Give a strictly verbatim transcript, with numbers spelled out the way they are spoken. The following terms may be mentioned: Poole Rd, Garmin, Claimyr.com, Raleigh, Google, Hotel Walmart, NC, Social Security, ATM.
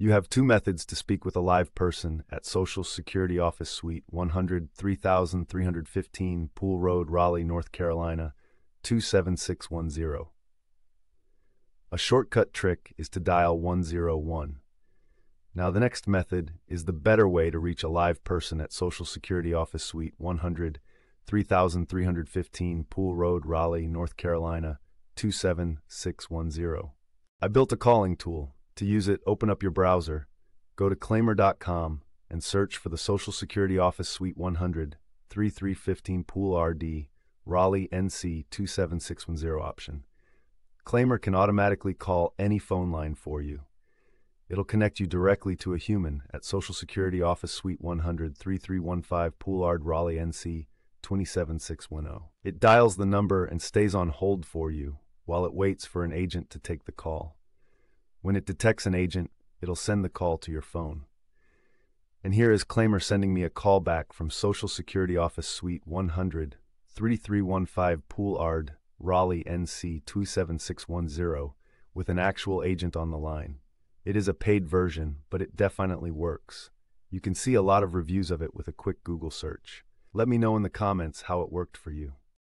You have two methods to speak with a live person at Social Security Office Suite one hundred, three thousand three hundred fifteen Poole Road, Raleigh, North Carolina, two seven six one zero. A shortcut trick is to dial one zero one. Now, the next method is the better way to reach a live person at Social Security Office Suite one hundred, three thousand three hundred fifteen Poole Road, Raleigh, North Carolina, two seven six one zero. I built a calling tool. To use it, open up your browser, go to Claimyr dot com, and search for the Social Security Office Suite one hundred, three thousand three hundred fifteen Poole R D, Raleigh, N C two seven six one zero option. Claimyr can automatically call any phone line for you. It'll connect you directly to a human at Social Security Office Suite one hundred, three thousand three hundred fifteen Poole Rd, Raleigh, N C two seven six one zero. It dials the number and stays on hold for you while it waits for an agent to take the call. When it detects an agent, it'll send the call to your phone. And here is Claimyr sending me a call back from Social Security Office Suite one hundred, three thousand three hundred fifteen Poole Rd, Raleigh, N C two seven six one zero with an actual agent on the line. It is a paid version, but it definitely works. You can see a lot of reviews of it with a quick Google search. Let me know in the comments how it worked for you.